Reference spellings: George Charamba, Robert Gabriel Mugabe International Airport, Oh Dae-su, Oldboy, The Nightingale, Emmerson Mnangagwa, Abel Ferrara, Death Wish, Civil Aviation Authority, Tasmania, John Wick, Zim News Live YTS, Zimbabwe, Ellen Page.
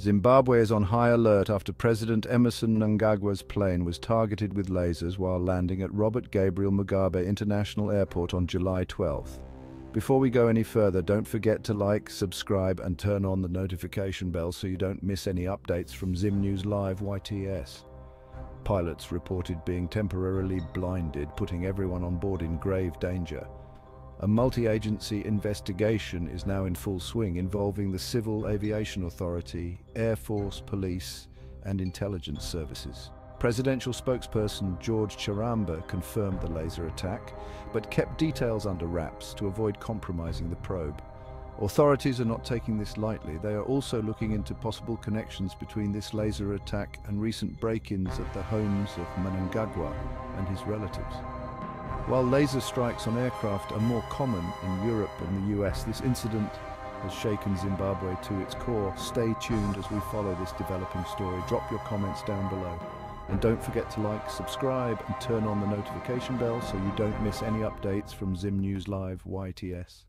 Zimbabwe is on high alert after President Emmerson Mnangagwa's plane was targeted with lasers while landing at Robert Gabriel Mugabe International Airport on July 12th. Before we go any further, don't forget to like, subscribe and turn on the notification bell so you don't miss any updates from Zim News Live YTS. Pilots reported being temporarily blinded, putting everyone on board in grave danger. A multi-agency investigation is now in full swing, involving the Civil Aviation Authority, Air Force, police, and intelligence services. Presidential spokesperson George Charamba confirmed the laser attack, but kept details under wraps to avoid compromising the probe. Authorities are not taking this lightly. They are also looking into possible connections between this laser attack and recent break-ins at the homes of Mnangagwa and his relatives. While laser strikes on aircraft are more common in Europe and the US, this incident has shaken Zimbabwe to its core. Stay tuned as we follow this developing story. Drop your comments down below. And don't forget to like, subscribe, and turn on the notification bell so you don't miss any updates from Zim News Live YTS.